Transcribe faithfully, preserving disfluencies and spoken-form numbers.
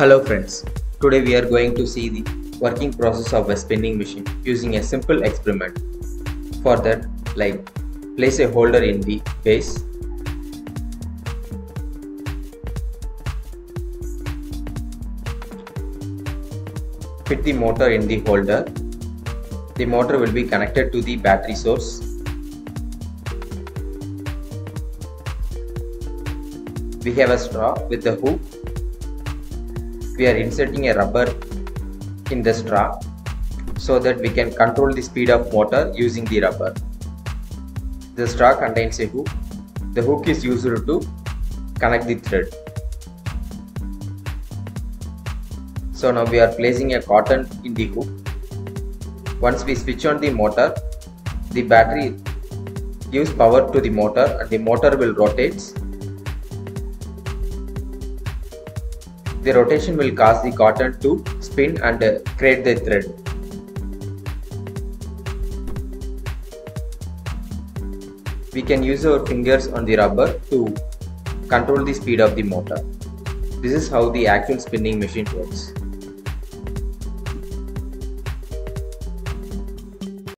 Hello friends, today we are going to see the working process of a spinning machine using a simple experiment. For that, like place a holder in the base, fit the motor in the holder, the motor will be connected to the battery source. We have a straw with the hook. We are inserting a rubber in the straw so that we can control the speed of motor using the rubber. The straw contains a hook. The hook is used to connect the thread. So now we are placing a cotton in the hook. Once we switch on the motor, the battery gives power to the motor and the motor will rotate. The rotation will cause the cotton to spin and create the thread. We can use our fingers on the rubber to control the speed of the motor. This is how the actual spinning machine works.